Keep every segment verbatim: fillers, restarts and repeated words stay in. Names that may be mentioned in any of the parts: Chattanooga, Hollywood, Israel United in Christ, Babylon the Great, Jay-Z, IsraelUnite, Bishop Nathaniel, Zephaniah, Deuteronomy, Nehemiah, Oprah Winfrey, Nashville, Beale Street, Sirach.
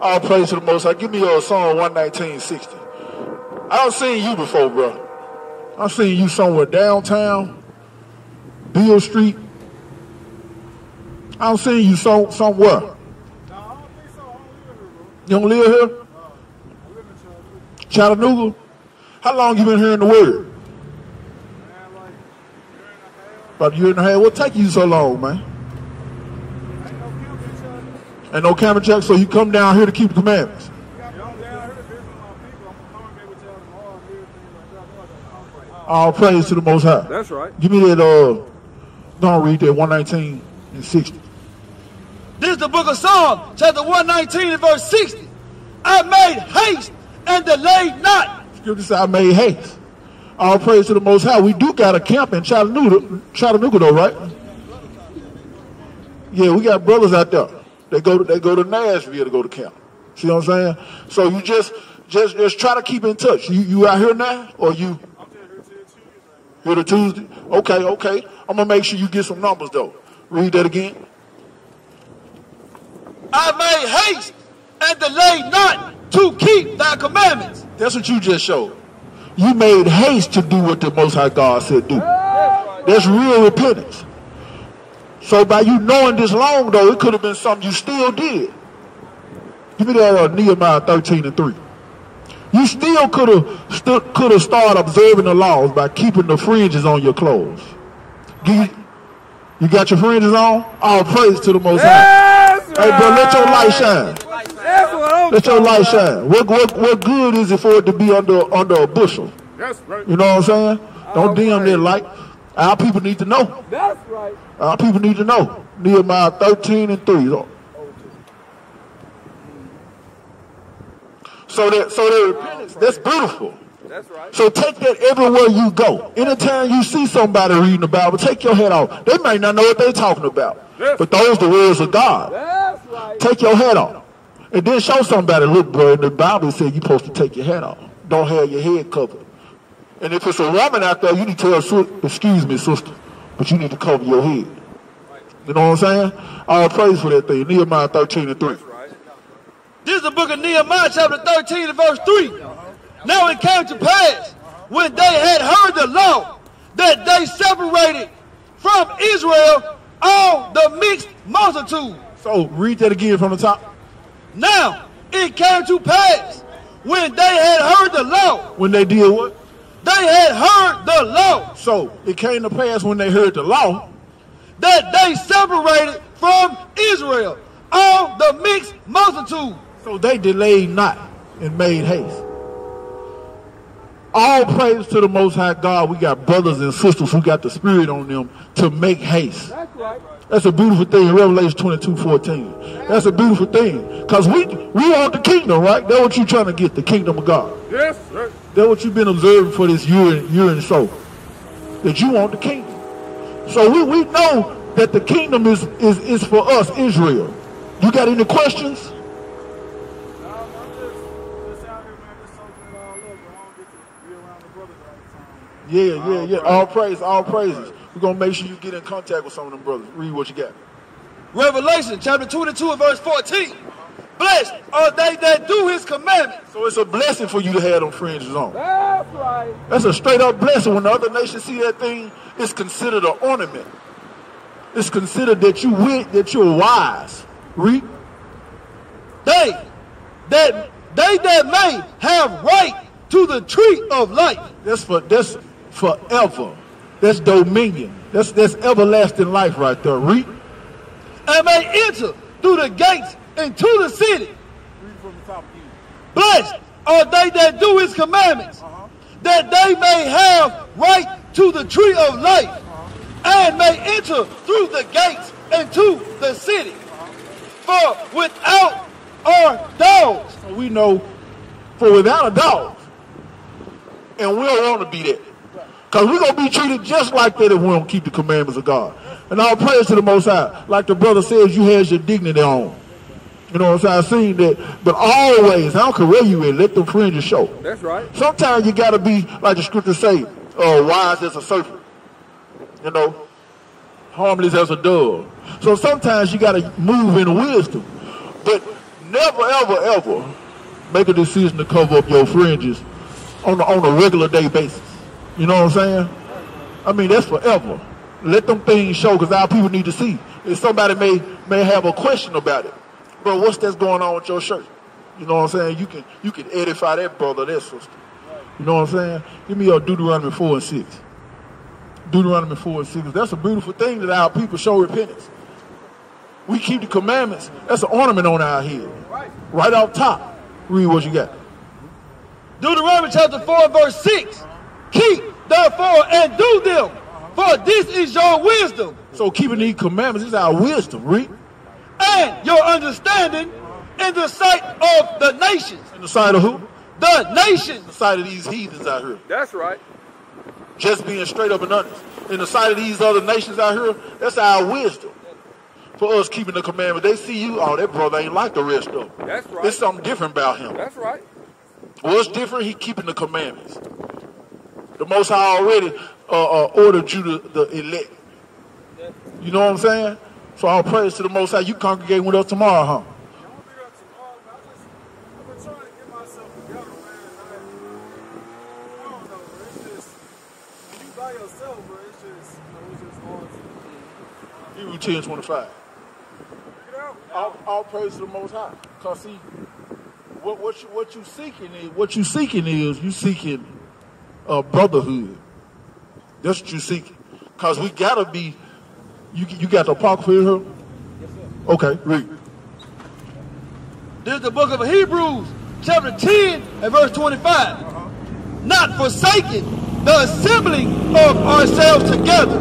All praise to the Most High. Give me your song one nineteen sixty. I don't seen you before, bro. I seen you somewhere downtown, Beale Street. I don't seen you so somewhere. No, I don't think so. I don't live here, bro. You don't live here? No, I live in Chattanooga. Chattanooga? How long you been hearing the word? Man, like about a year and a half. What take you so long, man? And no camera check, so you come down here to keep the commandments. All praise to the Most High. That's right. Give me that, uh, don't read that, one nineteen and sixty. This is the book of Psalms, chapter one nineteen and verse sixty. I made haste and delayed not. Scripture says, I made haste. All praise to the Most High. We do got a camp in Chattanooga, Chattanooga though, right? Yeah, we got brothers out there. They go to, they go to Nashville to go to camp. See what I'm saying? So you just just just try to keep in touch. You you out here now, or you? I'm just here till Tuesday. Here till Tuesday. Okay, okay. I'm gonna make sure you get some numbers though. Read that again. I made haste and delayed not to keep thy commandments. That's what you just showed. You made haste to do what the Most High God said do. That's real repentance. So by you knowing this long, though, it could have been something you still did. Give me that uh, Nehemiah thirteen and three. You still could have st could have started observing the laws by keeping the fringes on your clothes. You, you got your fringes on? All praise to the Most High. That's hey, bro, let your light shine. That's what I'm let your light shine. What, what, what good is it for it to be under, under a bushel? That's right. You know what I'm saying? Don't dim that light. Our people need to know. That's right. Our people need to know. Nehemiah thirteen and three. So that, so that repentance, that's beautiful. That's right. So take that everywhere you go. Anytime you see somebody reading the Bible, take your head off. They might not know what they're talking about, but those are the words of God. That's right. Take your head off. And then show somebody, look, bro, in the Bible said you're supposed to take your head off. Don't have your head covered. And if it's a woman out there, you need to tell her, excuse me, sister, but you need to cover your head. You know what I'm saying? All praise for that thing. Nehemiah thirteen and three. This is the book of Nehemiah, chapter thirteen and verse three. Now it came to pass, when they had heard the law, that they separated from Israel all the mixed multitude. So read that again from the top. Now it came to pass, when they had heard the law. When they did what? They had heard the law. So it came to pass when they heard the law that they separated from Israel all the mixed multitude. So they delayed not and made haste. All praise to the Most High God. We got brothers and sisters who got the spirit on them to make haste. That's right. That's a beautiful thing in Revelation twenty-two fourteen. That's a beautiful thing. Because we, we want the kingdom, right? That's what you're trying to get, the kingdom of God. Yes, sir. That's what you've been observing for this year and, year and so. That you want the kingdom. So we, we know that the kingdom is, is, is for us, Israel. You got any questions? No, I'm just, just out here, man. Just soaking it all up. I don't get to be around the brothers all the time. Yeah, yeah, yeah. All praise, all praises. We're going to make sure you get in contact with some of them brothers. Read what you got. Revelation chapter twenty-two and verse fourteen. Blessed are they that do his commandments. So it's a blessing for you to have them fringes on. That's right. That's a straight up blessing. When the other nations see that thing, it's considered an ornament. It's considered that you wit, that you're wise. Read. They that they that may have right to the tree of life. That's for that's forever. That's dominion. That's, that's everlasting life right there. Read. And may enter through the gates into the city. Read from the top of you. Blessed are they that do his commandments, uh-huh. that they may have right to the tree of life, uh-huh. and may enter through the gates into the city. Uh-huh. For without are dogs. So we know, for without a dog. And we don't want to be that. Because we're going to be treated just like that if we don't keep the commandments of God. And all praise to the Most High. Like the brother says, you has your dignity on. You know what I'm saying? I've seen that. But always, I don't care where you in, let them fringes show. That's right. Sometimes you got to be, like the scriptures say, uh, wise as a serpent. You know, harmless as a dove. So sometimes you got to move in wisdom. But never, ever, ever make a decision to cover up your fringes on a, on a regular day basis. You know what I'm saying? I mean, that's forever. Let them things show, because our people need to see. If somebody may may have a question about it, bro, what's that's going on with your shirt? You know what I'm saying? You can you can edify that brother, that sister. You know what I'm saying? Give me your Deuteronomy four and six. Deuteronomy four and six. That's a beautiful thing that our people show repentance. We keep the commandments. That's an ornament on our head. Right off top. Read what you got. Deuteronomy chapter four, verse six. Keep therefore and do them, for this is your wisdom. So keeping these commandments is our wisdom, read. And your understanding in the sight of the nations. In the sight of who? The nations. In the sight of these heathens out here. That's right. Just being straight up and honest. In the sight of these other nations out here, that's our wisdom. For us keeping the commandment, they see you, oh, that brother ain't like the rest of them. That's right. There's something different about him. That's right. What's different? He keeping the commandments. The Most High already uh, uh, ordered you to the elect. You know what I'm saying? So I'll praise to the Most High. You congregate with us tomorrow, huh? ten twenty-five. All, all praise to the Most High. Cause see, what what you what you seeking is what you seeking is you seeking uh, brotherhood. That's what you seeking. Cause we gotta be. You you got the apocrypha here? Yes, sir. Okay, read. There's the book of Hebrews, chapter ten and verse twenty-five. Uh-huh. Not forsaking the assembling of ourselves together,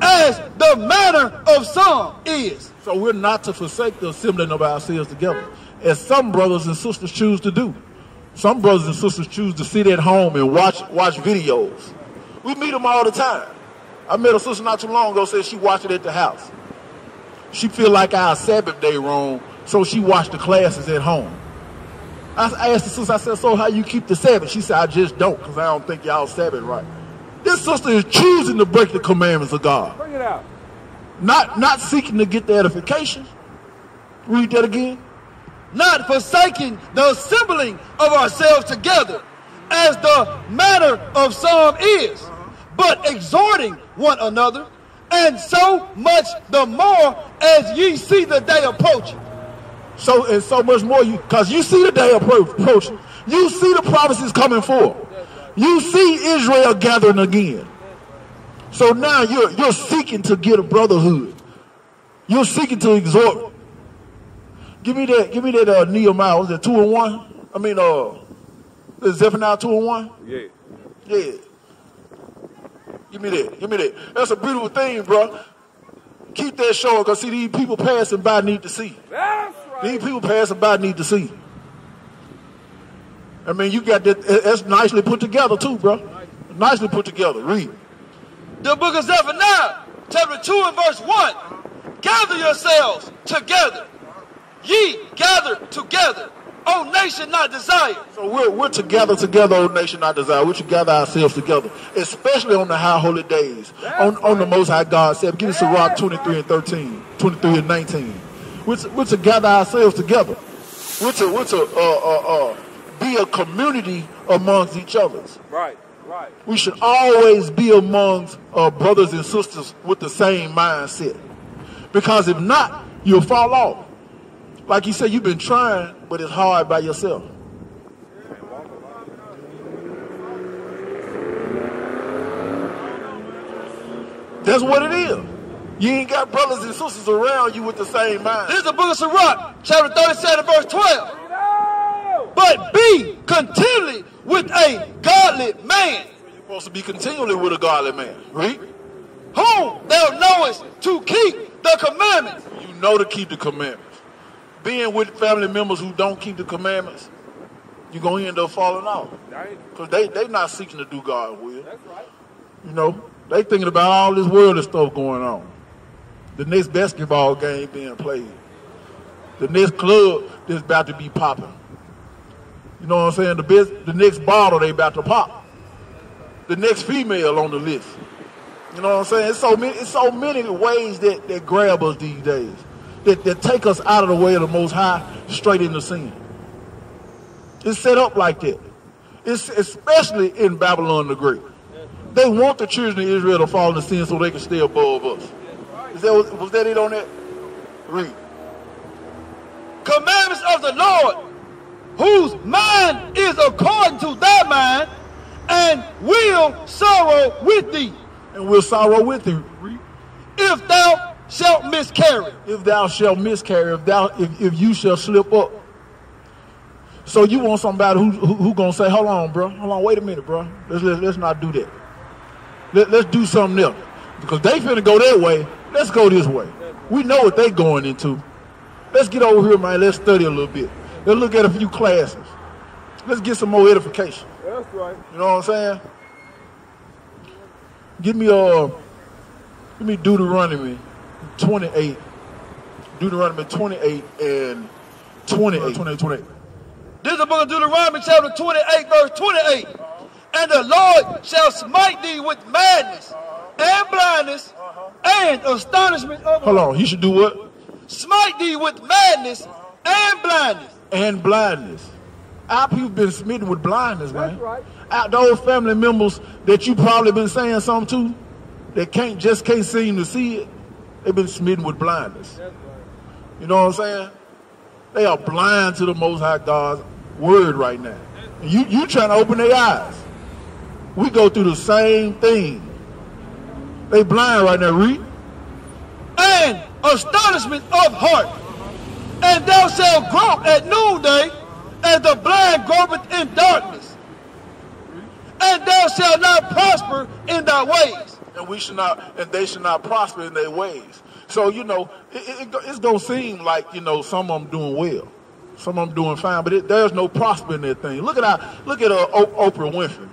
as the manner of some is. So we're not to forsake the assembling of ourselves together, as some brothers and sisters choose to do. Some brothers and sisters choose to sit at home and watch watch videos. We meet them all the time. I met a sister not too long ago, said she watched it at the house. She feel like our Sabbath day wrong, so she watched the classes at home. I asked the sister, I said, so how you keep the Sabbath? She said, I just don't, because I don't think y'all Sabbath right. This sister is choosing to break the commandments of God. Bring it out. Not, not seeking to get the edification. Read that again. Not forsaking the assembling of ourselves together, as the manner of some is, but exhorting one another, and so much the more as ye see the day approaching. So and so much more, you because you see the day approaching. You see the promises coming forth. You see Israel gathering again. So now you're, you're seeking to get a brotherhood. You're seeking to exhort. Give me that, give me that uh, Nehemiah, was that two and one? I mean, uh, Zephaniah two and one? Yeah. Yeah. Give me that, give me that. That's a beautiful thing, bro. Keep that showing, because see, these people passing by need to see. That's right. These people passing by need to see. I mean, you got that. That's nicely put together, too, bro. Nicely put together. Read. The book of Zephaniah, chapter two and verse one. Gather yourselves together. Ye gather together, O nation not desired. So we're, we're together together, O nation not desired. We're to gather ourselves together, especially on the high holy days, on, on the Most High God Sabbath. Give us Sirach twenty-three and thirteen, twenty-three and nineteen. We're to, we're to gather ourselves together. We're to, we're to, uh, uh, uh. be a community amongst each others. Right, right. We should always be amongst uh, brothers and sisters with the same mindset. Because if not, you'll fall off. Like you said, you've been trying, but it's hard by yourself. That's what it is. You ain't got brothers and sisters around you with the same mind. This is the book of Sirach, chapter thirty-seven, verse twelve. But be continually with a godly man. You're supposed to be continually with a godly man, right? Whom thou knowest to keep the commandments. You know to keep the commandments. Being with family members who don't keep the commandments, you're going to end up falling off. Because they, they not seeking to do God's will. That's right. You know, they thinking about all this worldly stuff going on. The next basketball game being played. The next club that's about to be popping. You know what I'm saying? The best, the next bottle they about to pop. The next female on the list. You know what I'm saying? It's so many, it's so many ways that, that grab us these days. that, that take us out of the way of the Most High straight into sin. It's set up like that. It's especially in Babylon the Great. They want the children of Israel to fall into sin so they can stay above us. Is that, was, was that it on that? Read. Commandments of the Lord, whose mind is according to thy mind, and will sorrow with thee. And will sorrow with thee. Read. If thou shalt miscarry. If thou shalt miscarry. If thou, if, if you shall slip up. So you want somebody who, who, who gonna say, hold on, bro. Hold on, wait a minute, bro. Let's, let's, let's not do that. Let, let's do something else. Because they finna go their way. Let's go this way. We know what they going into. Let's get over here, man. Let's study a little bit. Let's look at a few classes. Let's get some more edification. That's right. You know what I'm saying? Give me uh, give me Deuteronomy twenty-eight. Deuteronomy twenty-eight and twenty-eight. twenty-eight, twenty-eight. This is the book of Deuteronomy, chapter twenty-eight, verse twenty-eight. Uh-huh. And the Lord shall smite thee with madness, uh-huh, and blindness, uh-huh, and astonishment. Of Hold on, he should do what? Smite thee with madness, uh-huh, and blindness. And blindness. Our people been smitten with blindness, man. That's right. Out those family members that you probably been saying something to, that can't just can't seem to see it, they've been smitten with blindness. That's right. You know what I'm saying? They are blind to the Most High God's word right now. And you you trying to open their eyes. We go through the same thing. They blind right now. Read. And astonishment of heart, and thou shalt grope at noonday, as the blind gropeth in darkness. And thou shalt not prosper in thy ways. And we should not, and they should not prosper in their ways. So, you know, it, it, it's going to seem like, you know, some of them doing well. Some of them doing fine, but it, there's no prosper in that thing. Look at our, look at uh, Oprah Winfrey.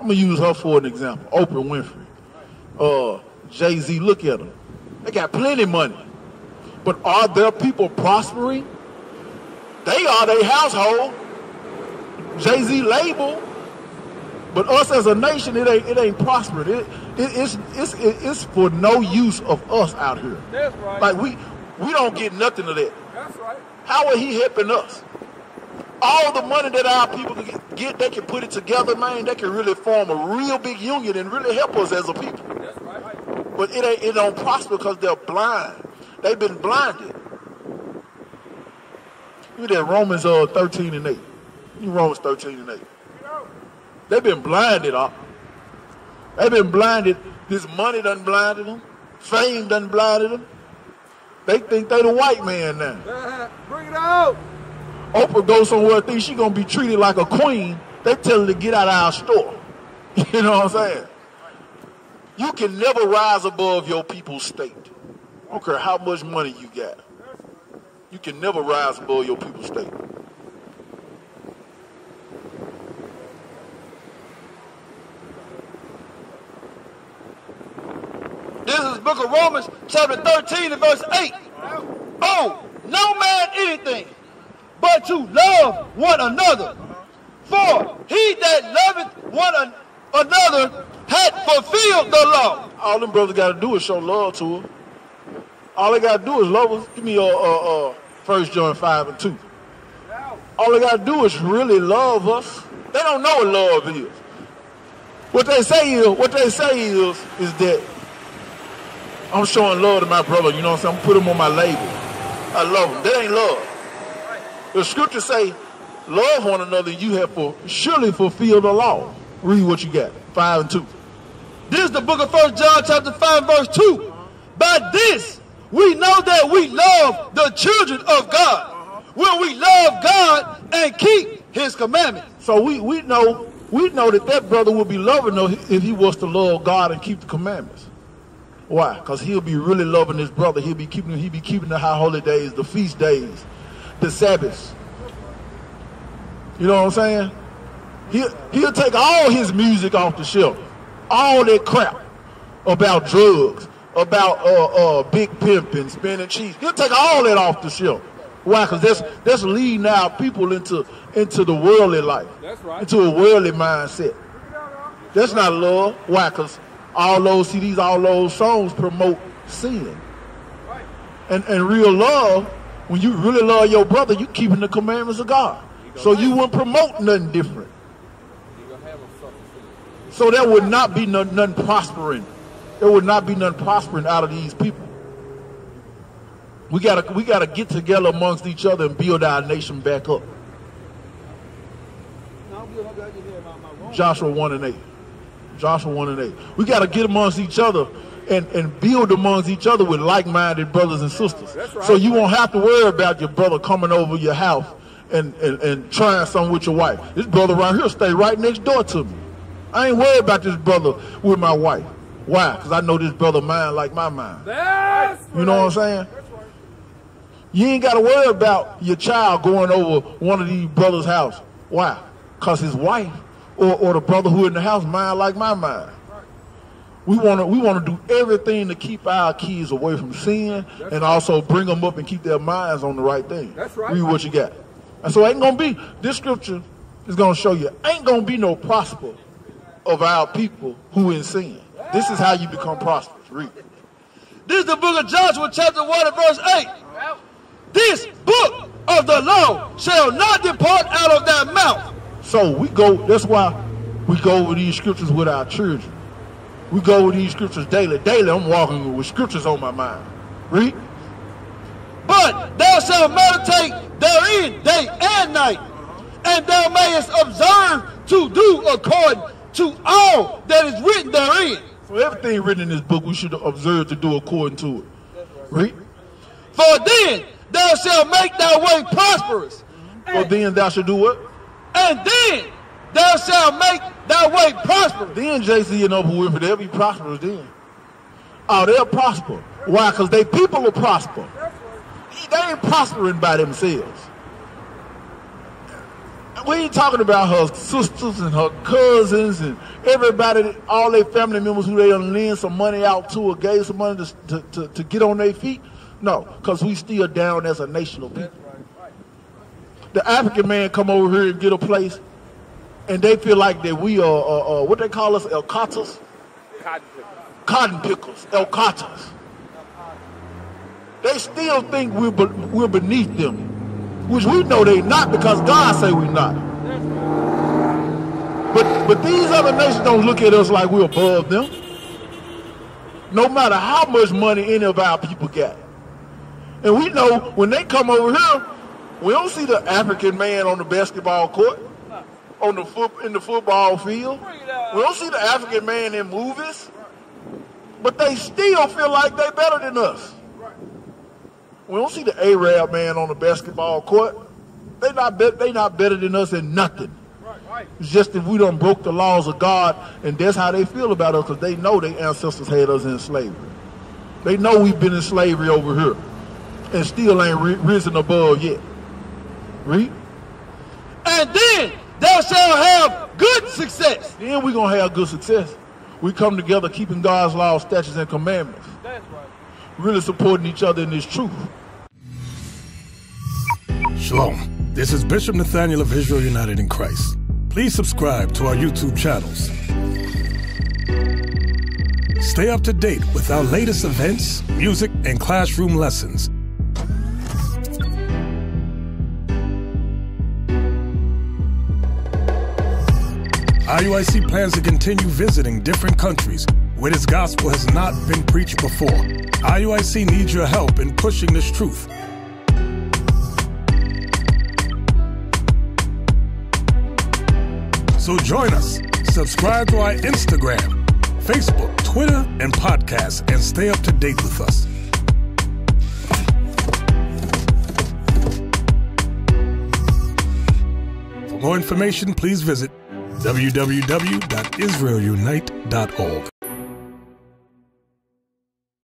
I'm going to use her for an example. Oprah Winfrey. Uh, Jay-Z, look at them. They got plenty of money. But are their people prospering? They are their household. Jay-Z label. But us as a nation, it ain't, it ain't prospered. It, it, it's, it's, it's for no use of us out here. That's right. Like, we, we don't get nothing of that. That's right. How are he helping us? All the money that our people can get, they can put it together, man. They can really form a real big union and really help us as a people. That's right. But it, ain't, it don't prosper because they're blind. They've been blinded. Look at that, Romans uh, thirteen and eight. Romans thirteen and eight. They've been blinded up. They've been blinded. This money done blinded them. Fame done blinded them. They think they the white man now. Uh, bring it out. Oprah goes somewhere, thinks she's going to be treated like a queen. They tell her to get out of our store. You know what I'm saying? You can never rise above your people's state. I don't care how much money you got. You can never rise above your people's state. This is the book of Romans, chapter thirteen and verse eight. Oh, no man anything, but to love one another. For he that loveth one an another hath fulfilled the law. All them brothers got to do is show love to her. All they got to do is love us. Give me your uh, uh, First John five and two. All they got to do is really love us. They don't know what love is. What they say is, what they say is, is that I'm showing love to my brother, you know what I'm saying? I'm putting him on my label. I love him. That ain't love. The scriptures say, love one another, you have for, surely fulfilled the law. Read what you got, five and two. This is the book of First John, chapter five, verse two. By this, we know that we love the children of God, when we love God and keep his commandments. So we, we, know, we know that that brother would be loving us if he was to love God and keep the commandments. Why? Because he'll be really loving his brother. He'll be keeping he'll be keeping the high holy days, the feast days, the Sabbaths. You know what I'm saying? He'll, he'll take all his music off the shelf. All that crap about drugs, about uh, uh, big pimp and spinning cheese. He'll take all that off the shelf. Why? Because that's, that's leading our people into, into the worldly life. That's right. Into a worldly mindset. That's not love. Why? Because all those C Ds, all those songs promote sin. Right. and, and real love, when you really love your brother, you're keeping the commandments of God. So you wouldn't promote nothing different. So there would not be none, none prospering. There would not be none prospering out of these people. We gotta, we gotta get together amongst each other and build our nation back up. Joshua one and eight. Joshua one and eight. We gotta get amongst each other and, and build amongst each other with like-minded brothers and sisters. Right. So you won't have to worry about your brother coming over your house and, and, and trying something with your wife. This brother right here stay right next door to me. I ain't worried about this brother with my wife. Why? Because I know this brother mine like my mind. That's you know right. what I'm saying? Right. You ain't got to worry about your child going over one of these brothers' house. Why? Because his wife or, or the brother who in the house mind like my mind. Right. We want to we want to do everything to keep our kids away from sin That's and right. also bring them up and keep their minds on the right thing. That's right. Read what you got. And so ain't going to be, this scripture is going to show you, ain't going to be no prosper of our people who in sin. This is how you become prosperous. Read. This is the book of Joshua, chapter one and verse eight. This book of the law shall not depart out of thy mouth. So we go, that's why we go over these scriptures with our children. We go over these scriptures daily. Daily I'm walking with scriptures on my mind. Read. But thou shalt meditate therein day and night, and thou mayest observe to do according to all that is written therein. For everything written in this book, we should observe to do according to it. Read. For then thou shalt make thy way prosperous. For then thou shalt do what? And then thou shalt make thy way prosperous. Then Jay-Z and Oprah Winfrey, they'll be prosperous then. Oh, they'll prosper. Why? Because they people will prosper. They ain't prospering by themselves. We ain't talking about her sisters and her cousins and everybody, all their family members who they done lend some money out to or gave some money to, to, to get on their feet. No, because we still down as a nation of people. The African man come over here and get a place, and they feel like that we are, uh, uh, what they call us, elkatas? Cotton pickers. Cotton pickers, elkatas. They still think we're, be we're beneath them. Which we know they not because God say we not. But but these other nations don't look at us like we're above them. No matter how much money any of our people got. And we know when they come over here, we don't see the African man on the basketball court, on the foot in the football field. We don't see the African man in movies. But they still feel like they better than us. We don't see the Arab man on the basketball court. They not be they not better than us in nothing. Right, right. It's just that we done broke the laws of God, and that's how they feel about us, because they know their ancestors had us in slavery. They know we've been in slavery over here, and still ain't ri risen above yet. Read. And then thou shalt have good success. Then we're going to have good success. We come together keeping God's laws, statutes, and commandments. That's right. Really supporting each other in this truth. Shalom. This is Bishop Nathaniel of Israel United in Christ. Please subscribe to our YouTube channels. Stay up to date with our latest events, music, and classroom lessons. I U I C plans to continue visiting different countries where this gospel has not been preached before. I U I C needs your help in pushing this truth. So join us. Subscribe to our Instagram, Facebook, Twitter, and podcasts, and stay up to date with us. For more information, please visit w w w dot israel unite dot org.